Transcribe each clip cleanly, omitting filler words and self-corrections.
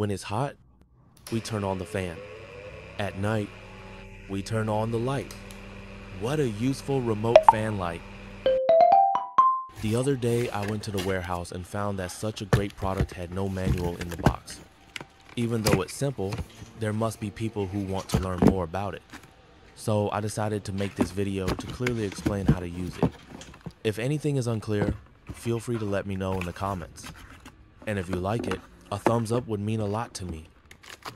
When it's hot, we turn on the fan. At night, we turn on the light. What a useful remote fan light. The other day, I went to the warehouse and found that such a great product had no manual in the box. Even though it's simple, there must be people who want to learn more about it. So I decided to make this video to clearly explain how to use it. If anything is unclear, feel free to let me know in the comments. And if you like it, a thumbs up would mean a lot to me.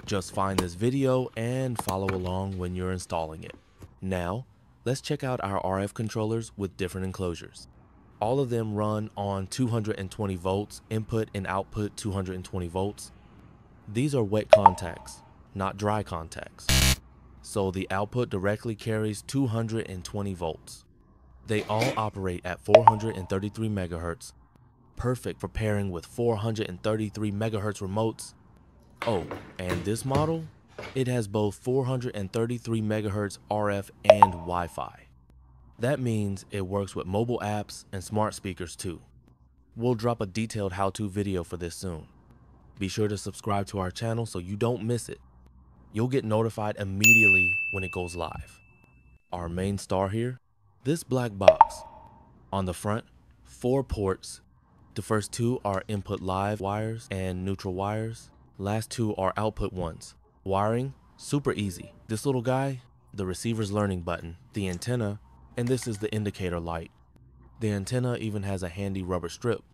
Just find this video and follow along when you're installing it. Now, let's check out our RF controllers with different enclosures. All of them run on 220 volts, input and output 220 volts. These are wet contacts, not dry contacts. So the output directly carries 220 volts. They all operate at 433 megahertz, perfect for pairing with 433 megahertz remotes. Oh, and this model, it has both 433 megahertz RF and Wi-Fi. That means it works with mobile apps and smart speakers too. We'll drop a detailed how-to video for this soon. Be sure to subscribe to our channel so you don't miss it. You'll get notified immediately when it goes live. Our main star here, this black box. On the front, 4 ports. The first 2 are input live wires and neutral wires. Last 2 are output ones. Wiring, super easy. This little guy, the receiver's learning button, the antenna, and this is the indicator light. The antenna even has a handy rubber strip.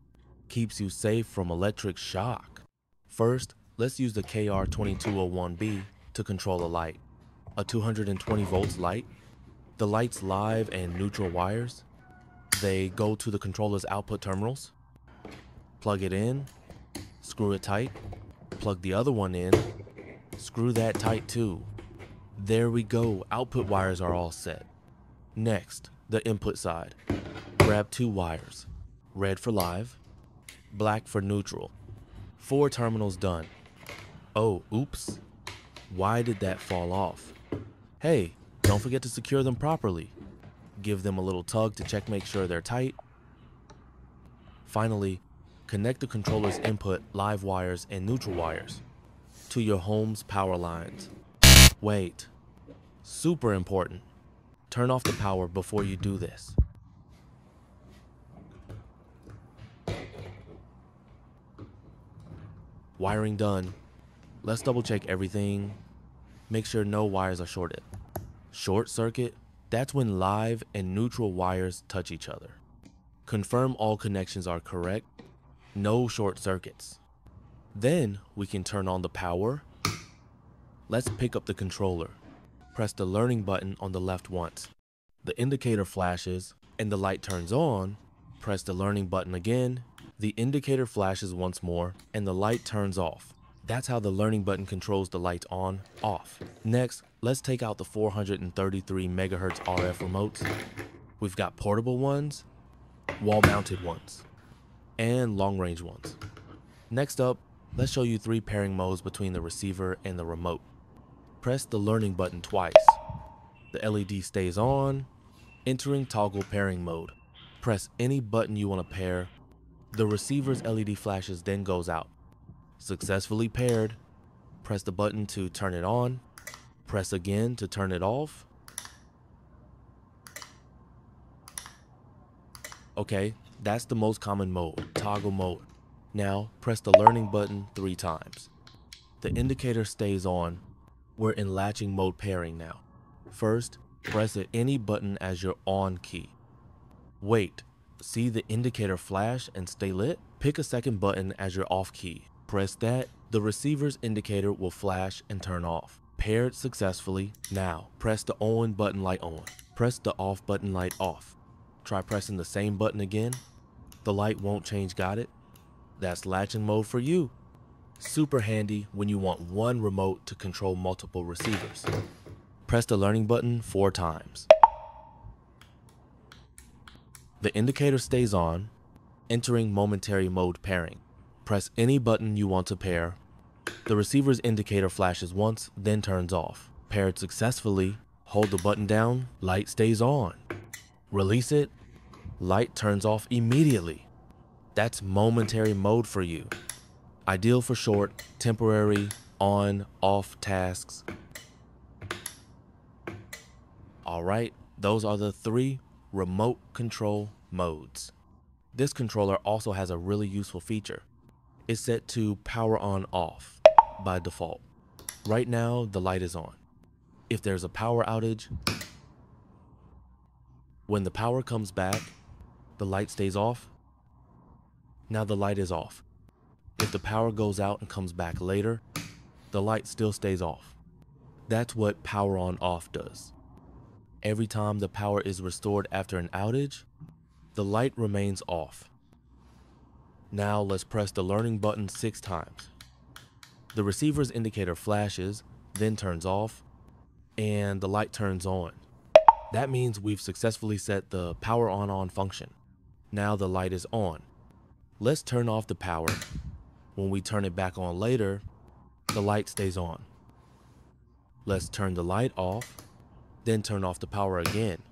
Keeps you safe from electric shock. First, let's use the KR2201B to control a light. A 220 volts light. The light's live and neutral wires. They go to the controller's output terminals. Plug it in, screw it tight. Plug the other one in, screw that tight too. There we go, output wires are all set. Next, the input side. Grab 2 wires, red for live, black for neutral. 4 terminals done. Oh, oops. Why did that fall off? Hey, don't forget to secure them properly. Give them a little tug to check make sure they're tight. Finally, connect the controller's input, live wires, and neutral wires to your home's power lines. Wait, super important. Turn off the power before you do this. Wiring done. Let's double check everything. Make sure no wires are shorted. Short circuit, that's when live and neutral wires touch each other. Confirm all connections are correct. No short circuits. Then we can turn on the power. Let's pick up the controller. Press the learning button on the left once. The indicator flashes and the light turns on. Press the learning button again. The indicator flashes once more and the light turns off. That's how the learning button controls the lights on, off. Next, let's take out the 433 megahertz RF remotes. We've got portable ones, wall-mounted ones, and long-range ones. Next up, let's show you 3 pairing modes between the receiver and the remote. Press the learning button twice. The LED stays on, entering toggle pairing mode. Press any button you want to pair. The receiver's LED flashes then goes out. Successfully paired. Press the button to turn it on. Press again to turn it off. Okay, that's the most common mode, toggle mode. Now, press the learning button 3 times. The indicator stays on. We're in latching mode pairing now. First, press any button as your on key. Wait, see the indicator flash and stay lit? Pick a second button as your off key. Press that, the receiver's indicator will flash and turn off. Paired successfully. Now, press the on button light on. Press the off button light off. Try pressing the same button again. The light won't change, got it? That's latching mode for you. Super handy when you want one remote to control multiple receivers. Press the learning button 4 times. The indicator stays on, entering momentary mode pairing. Press any button you want to pair. The receiver's indicator flashes once, then turns off. Paired successfully, hold the button down, light stays on. Release it, light turns off immediately. That's momentary mode for you. Ideal for short, temporary, on, off tasks. All right, those are the three remote control modes. This controller also has a really useful feature. It's set to power on off by default. Right now, the light is on. If there's a power outage, when the power comes back, the light stays off. Now the light is off. If the power goes out and comes back later, the light still stays off. That's what power on off does. Every time the power is restored after an outage, the light remains off. Now let's press the learning button 6 times. The receiver's indicator flashes, then turns off, and the light turns on. That means we've successfully set the power on function. Now the light is on. Let's turn off the power. When we turn it back on later, the light stays on. Let's turn the light off, then turn off the power again.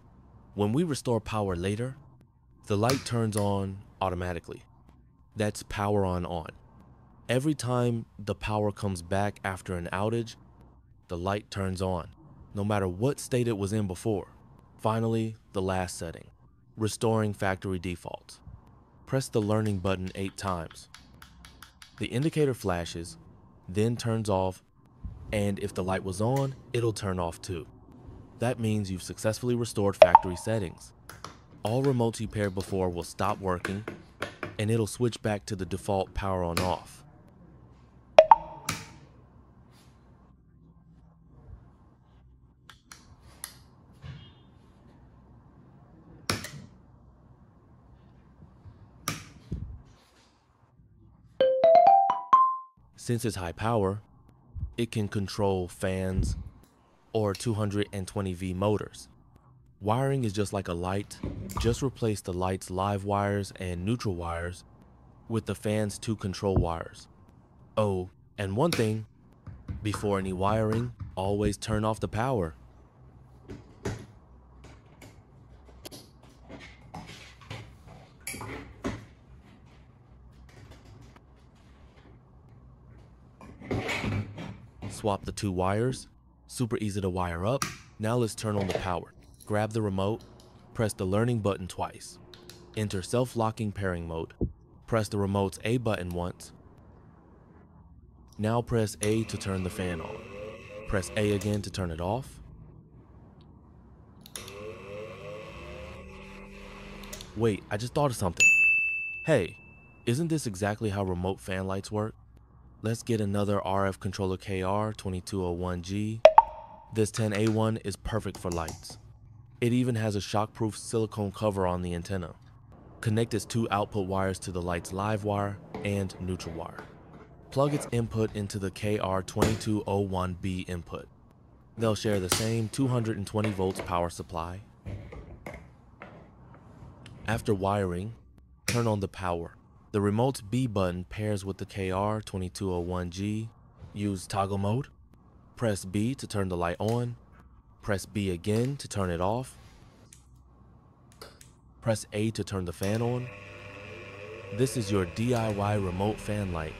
When we restore power later, the light turns on automatically. That's power on. Every time the power comes back after an outage, the light turns on, no matter what state it was in before. Finally, the last setting, restoring factory defaults. Press the learning button 8 times. The indicator flashes, then turns off, and if the light was on, it'll turn off too. That means you've successfully restored factory settings. All remotes you paired before will stop working, and it'll switch back to the default power on off. Since it's high power, it can control fans or 220V motors. Wiring is just like a light. Just replace the light's live wires and neutral wires with the fan's 2 control wires. Oh, and one thing, before any wiring, always turn off the power. Swap the 2 wires. Super easy to wire up. Now let's turn on the power. Grab the remote, press the learning button twice. Enter self-locking pairing mode. Press the remote's A button once. Now press A to turn the fan on. Press A again to turn it off. Wait, I just thought of something. Hey, isn't this exactly how remote fan lights work? Let's get another RF controller KR2201G. This 10A1 is perfect for lights. It even has a shockproof silicone cover on the antenna. Connect its 2 output wires to the light's live wire and neutral wire. Plug its input into the KR2201B input. They'll share the same 220 volts power supply. After wiring, turn on the power. The remote's B button pairs with the KR2201G. Use toggle mode. Press B to turn the light on. Press B again to turn it off. Press A to turn the fan on. This is your DIY remote fan light.